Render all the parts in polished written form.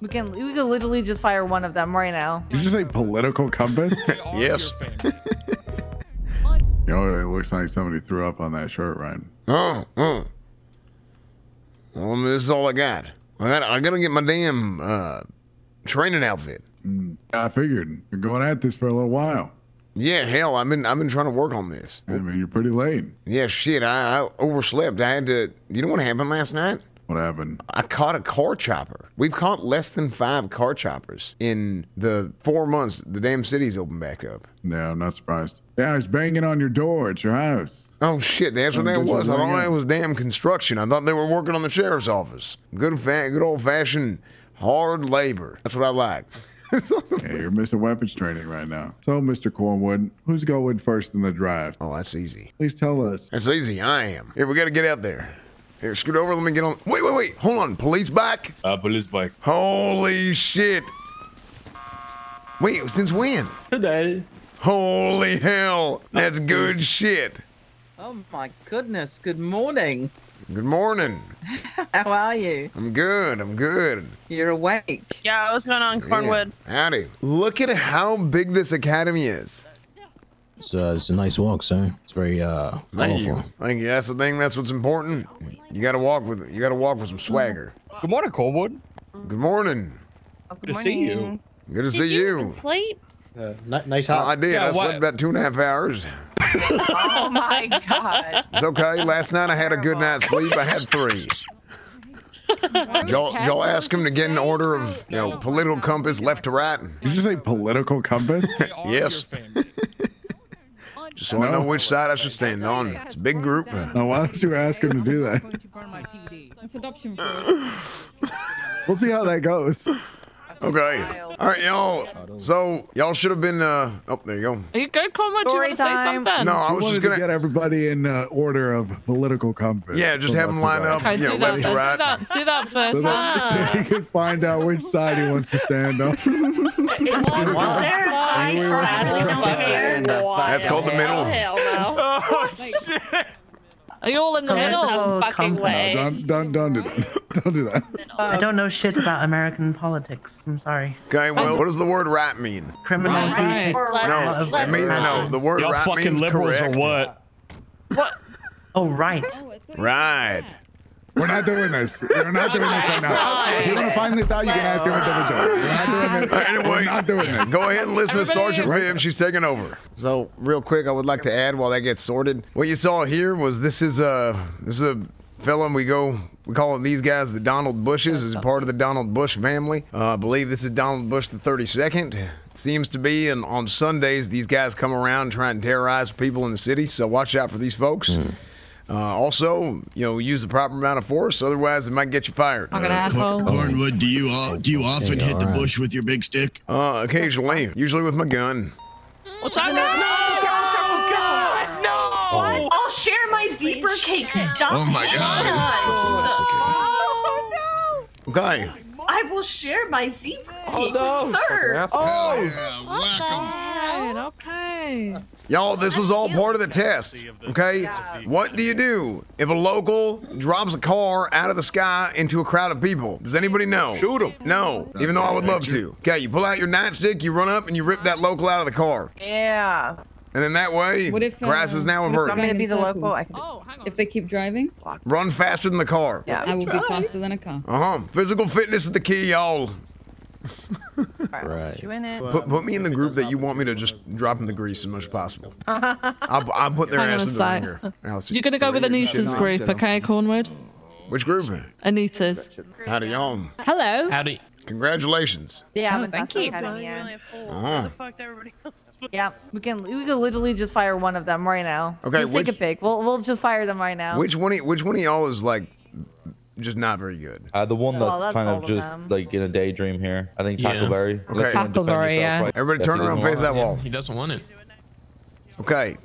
We can literally just fire one of them right now. Did you say political compass? Yes. Yo, it looks like somebody threw up on that shirt, Ryan. Oh, oh. Well, this is all I got. I gotta get my damn training outfit. I figured you're going at this for a little while. Yeah, hell, I've been trying to work on this. I mean, you're pretty late. Yeah, shit, I overslept. I had to. You know what happened last night? What happened? I caught a car chopper. We've caught less than 5 car choppers in the 4 months the damn city's opened back up. Yeah, I'm not surprised. Yeah, I was banging on your door at your house. Oh shit, that's what that was. I thought that was damn construction. I thought they were working on the sheriff's office. Good old-fashioned hard labor. That's what I like. Hey, you're missing weapons training right now. So, Mr. Cornwood, who's going first in the drive? Oh, that's easy. Please tell us. That's easy. I am. Here, we got to get out there. Here, scoot over. Let me get on. Wait, wait, wait. Hold on. Police bike? Police bike. Holy shit. Wait, since when? Today. Holy hell. That's good shit. Oh, my goodness. Good morning. Good morning. How are you? I'm good. I'm good. You're awake. Yeah, what's going on, Cornwood? Yeah. Howdy. Look at how big this academy is. It's a nice walk, sir. It's very powerful. Thank you. That's the thing. That's what's important. You got to walk with it. You got to walk with some swagger. Good morning, Cornwood. Good morning. Oh, good to see you. Good to see you. Did you sleep? Nice hot. I did. Yeah, I slept about 2.5 hours. Oh my god. It's okay. Last night I had a good night's sleep. I had 3. Y'all ask him to get an order of, you know, political compass left to right. Did you say political compass? Yes. Just so I know which side I should stand on. It's a big group. Now why don't you ask him to do that? We'll see how that goes. Okay. All right, y'all. So y'all should have been. Oh, there you go. Are you good, Cornwood? You want to say something? No, I was just gonna get everybody in order of political compass. Yeah, just have them line up. Okay, you know, left to right. Do that first. So he can find out which side he wants to stand on. That's called the middle. Hell no. Oh shit. Are you all in the middle? No fucking way. No, don't do that. Don't do that. I don't know shit about American politics. I'm sorry. Okay, well, what does the word right mean? Criminal politics. No, I mean, no, the word right means correct. Y'all fucking liberals or what? What? Oh, right. Right. We're not doing this. We're not doing this right now. If you want to find this out, you can ask him at the job. Anyway, we're not doing this. Go ahead and listen to Sergeant Viv. She's taking over. So, real quick, I would like to add while that gets sorted. What you saw here was this is a fellow we call these guys the Donald Bushes. This is part of the Donald Bush family. I believe this is Donald Bush the 32nd. Seems to be, and on Sundays these guys come around and try and terrorize people in the city. So watch out for these folks. Also, you know, use the proper amount of force, otherwise it might get you fired. Cornwood, do you often hit the bush with your big stick? Occasionally, usually with my gun. What's up? No! God, no! I'll share my zebra cake. Stop. Oh my god! Oh no! Okay. I will share my zebra cake, sir. Oh, yeah, okay. Y'all, this was all part of the test, okay? What do? If a local drops a car out of the sky into a crowd of people, does anybody know? Shoot him. No, even though I would love to. Okay, you pull out your nightstick, you run up, and you rip that local out of the car. Yeah. And then that way, grass is now inverted. I'm going to be the local. If they keep driving? Run faster than the car. Yeah, I will be faster than a car. Physical fitness is the key, y'all. Right. Put me in the group that you want me to just drop them to grease as much as possible. I'll put their ass in the ringer. You're gonna go with Anita's group, okay, Cornwood? Which group? Anita's. Howdy, y'all. Hello. Howdy. Congratulations. Yeah, thank you. Yeah, we can literally just fire one of them right now. Okay, take a pick. We'll just fire them right now. Which one of y'all is like? Just not very good. The one that's kind of just like in a daydream here. I think Tackleberry. Okay. Tackleberry, yeah. Everybody turn around and face that wall. He doesn't want it. Okay.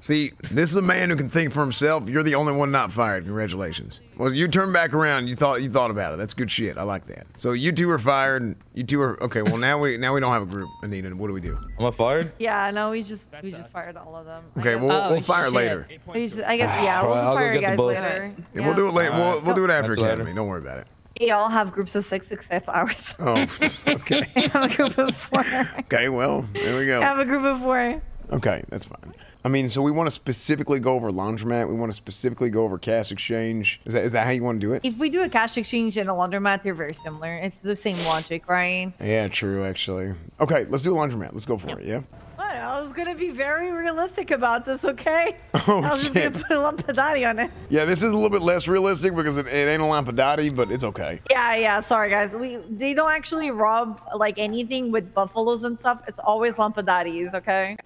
See, this is a man who can think for himself. You're the only one not fired. Congratulations. Well, you turn back around. You thought about it. That's good shit. I like that. So you two are fired. You two are okay. Well, now we don't have a group, Anita. What do we do? Am I fired? Yeah. No, we just fired all of them. Okay, we'll fire later. I guess yeah. We'll just fire you guys later. Yeah. We'll do it later. We'll do it after academy. Don't worry about it. We all have groups of 6 except ours. Oh, okay. I have a group of 4. Okay, well, there we go. I have a group of 4. Okay, that's fine. I mean, so we want to specifically go over laundromat. We want to specifically go over cash exchange. Is that how you want to do it? If we do a cash exchange and a laundromat, they're very similar. It's the same logic, right? Yeah, true, actually. Okay, let's do a laundromat. Let's go for it, yeah? What? I was going to be very realistic about this, okay? Oh, I was just going to put a Lampadati on it. Yeah, this is a little bit less realistic because it ain't a Lampadati, but it's okay. Yeah, sorry, guys. They don't actually rob, like, anything with buffaloes and stuff. It's always Lampadatis, okay?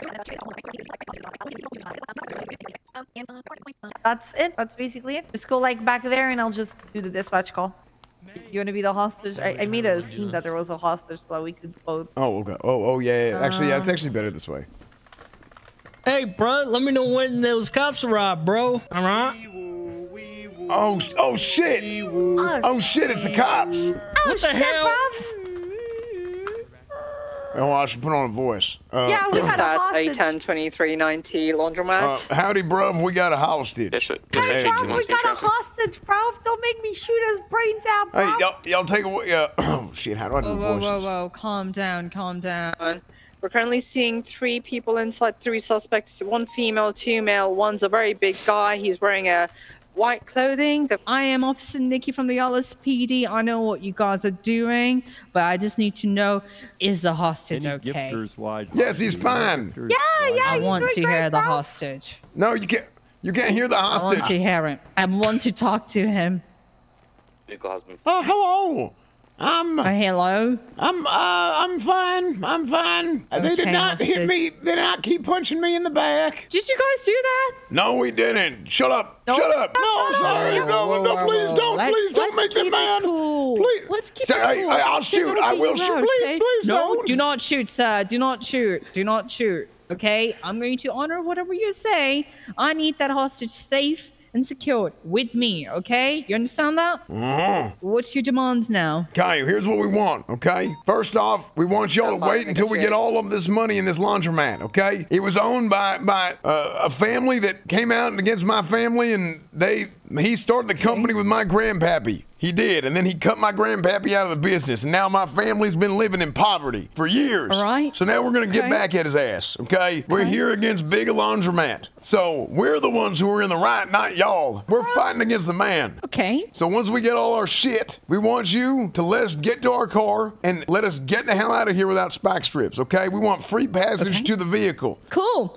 That's it. That's basically it. Just go like back there and I'll just do the dispatch call. You want to be the hostage? I made a scene that there was a hostage so that we could both. Oh, okay. Oh, yeah. Actually, yeah, it's actually better this way. Hey, bro, let me know when those cops arrive, bro. All right. Oh, shit. Oh, shit. It's the cops. What the hell? Oh, I should put on a voice. Yeah, we got a hostage. 810-2390 laundromat. Howdy, bruv. We got a hostage. Hey, bruv, we got a hostage, bruv. Don't make me shoot his brains out, bruv. Hey, y'all take away. Oh, shit. How do I do voices? Whoa. Calm down. We're currently seeing 3 people inside, 3 suspects. 1 female, 2 male. 1's a very big guy. He's wearing a white clothing. I am Officer Nikki from the LSPD. I know what you guys are doing, but I just need to know, is the hostage okay? Yes, he's fine. Yeah, I want to hear the hostage. No, you can't. You can't hear the hostage. I want to hear him. I want to talk to him. Oh, hello. I'm fine. Okay, they did not hit me. They did not keep punching me in the back. Did you guys do that? No, we didn't. Shut up. No, sorry. No, please don't. Please don't make them mad. Please. Let's keep it cool. I'll shoot. I will shoot. Please don't. No, do not shoot, sir. Do not shoot. Do not shoot. Okay? I'm going to honor whatever you say. I need that hostage safe and secured with me, okay? You understand that? What's your demands now? Okay, here's what we want, okay? First off, we want y'all to wait until we get all of this money in this laundromat, okay? It was owned by a family that came out against my family, and he started the company with my grandpappy. He did, and then he cut my grandpappy out of the business, and now my family's been living in poverty for years. All right. So now we're going to get back at his ass, okay? We're here against Big Laundromat. So we're the ones who are in the right, not y'all. We're fighting against the man. Okay. So once we get all our shit, we want you to let us get to our car and let us get the hell out of here without spike strips, okay? We want free passage to the vehicle. Cool.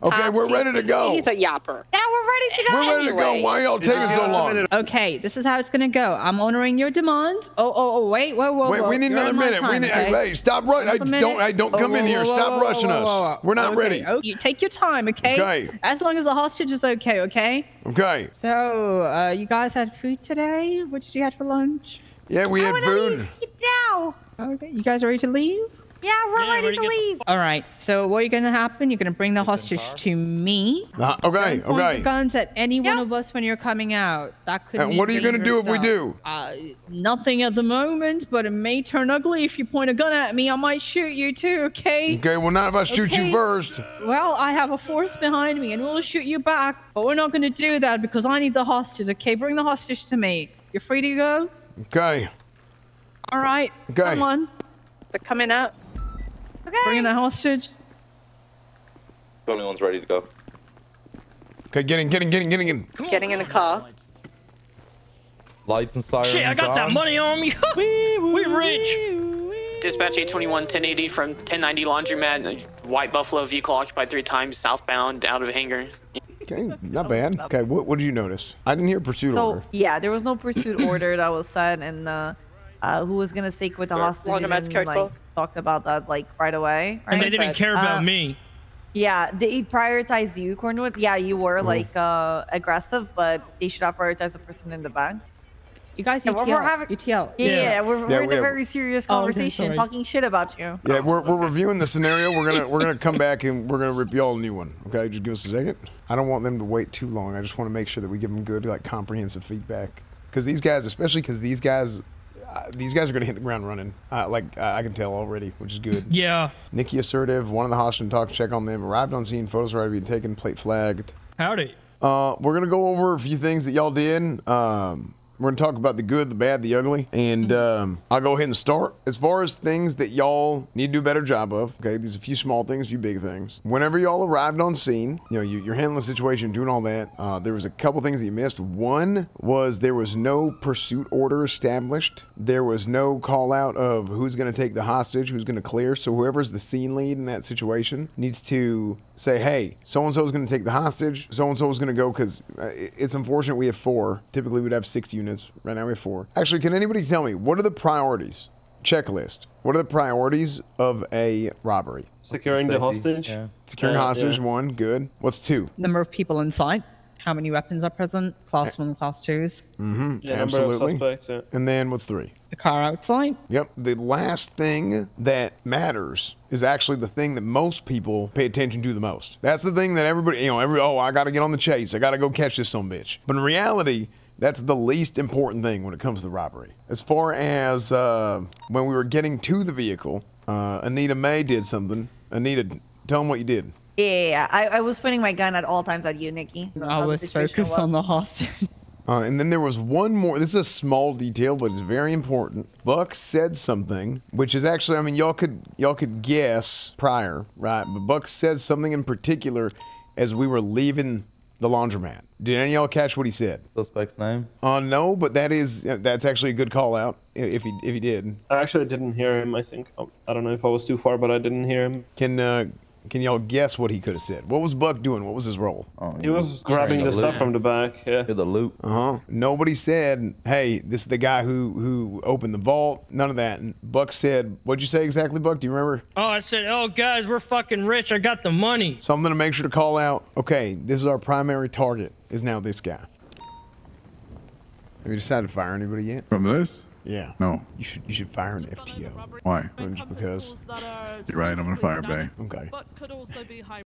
Okay, we're ready to go. He's a yapper. Yeah, we're ready to go. We're ready to go. Why y'all taking so long? Okay, this is how it's gonna go. I'm honoring your demands. Oh, wait, whoa. Wait, we need another minute. We need. Hey, stop rushing. Don't come in here. Stop rushing us. We're not ready. You take your time, okay? Okay. As long as the hostage is okay, okay? Okay. So, you guys had food today? What did you have for lunch? Yeah, we had food. Now. Okay, you guys are ready to leave? Yeah, we're ready to leave. All right. So what are going to happen? You're going to bring the hostage to me. Okay. Don't point the guns at any one of us when you're coming out. That could. And what are you going to do if we do? Nothing at the moment, but it may turn ugly if you point a gun at me. I might shoot you too. Okay. Okay. Well, not if I shoot you first. Well, I have a force behind me, and we'll shoot you back. But we're not going to do that because I need the hostage. Okay. Bring the hostage to me. You're free to go. Okay. All right. Okay. Come on. They're coming out. Okay. Bringing the hostage. The only one's ready to go. Okay, get in. Getting in the car. Lights and sirens. Shit, I got that money on me. We rich. Dispatch 821-1080 from 1090 laundromat. White Buffalo vehicle occupied 3 times, southbound, out of hangar. Okay, not bad. Okay, what did you notice? I didn't hear pursuit order. Yeah, there was no pursuit order that was set, and who was gonna stick with the hostage? Laundromat talked about that like right away, right? And they didn't care about me. Yeah, they prioritized you, Cornwood. Yeah, you were like aggressive, but they should not prioritize the person in the back. You guys, UTL. We're having UTL. Yeah, we're in a very serious conversation, talking shit about you. Yeah, we're reviewing the scenario. We're gonna come back and we're gonna rip y'all a new one. Okay, just give us a second. I don't want them to wait too long. I just want to make sure that we give them good, like, comprehensive feedback, because these guys, especially because these guys are going to hit the ground running. I can tell already, which is good. Yeah. Nikki assertive. One of the hostage talks. Check on them. Arrived on scene. Photos already being taken. Plate flagged. Howdy. We're going to go over a few things that y'all did. We're going to talk about the good, the bad, the ugly, and I'll go ahead and start. As far as things that y'all need to do a better job of, okay, there's a few small things, a few big things. Whenever y'all arrived on scene, you know, you're handling the situation, doing all that, there was a couple things that you missed. One was there was no pursuit order established. There was no call out of who's going to take the hostage, who's going to clear. So whoever's the scene lead in that situation needs to say, hey, so-and-so is going to take the hostage. So-and-so is going to go because it's unfortunate we have four. Typically, we'd have 6 units. Right now, we have 4. Actually, can anybody tell me, what are the priorities? Checklist. What are the priorities of a robbery? Securing the hostage. Yeah. Securing hostage, yeah. 1. Good. What's 2? Number of people inside. How many weapons are present? Class 1, class 2s. Mm-hmm. Yeah, absolutely. Suspects, yeah. And then what's 3? The car outside. Yep. The last thing that matters is actually the thing that most people pay attention to the most. That's the thing that everybody, you know, oh, I got to get on the chase. I got to go catch this sumbitch. But in reality, that's the least important thing when it comes to the robbery. As far as when we were getting to the vehicle, Anita May did something. Anita, tell them what you did. Yeah, I was pointing my gun at all times at you, Nikki. I was focused on the hostage. And then there was one more. This is a small detail, but it's very important. Buck said something, which is actually, I mean, y'all could guess prior, right? But Buck said something in particular as we were leaving the laundromat. Did any of y'all catch what he said? Suspect's name? No, but that's actually a good call out if he did. I actually didn't hear him, I think. I don't know if I was too far, but I didn't hear him. Can y'all guess what he could have said? What was Buck doing? What was his role? Oh, he was grabbing the stuff from the back. Yeah, the loot. Uh-huh. Nobody said, hey, this is the guy who opened the vault. None of that. And Buck said, what'd you say exactly, Buck? Do you remember? Oh, I said, oh, guys, we're fucking rich. I got the money. Something to make sure to call out. Okay, this is our primary target is now this guy. Have you decided to fire anybody yet? From this? Yeah. No. You should fire an FTO. Why? Just because. You're right, I'm gonna fire Bay. Okay. But could also be high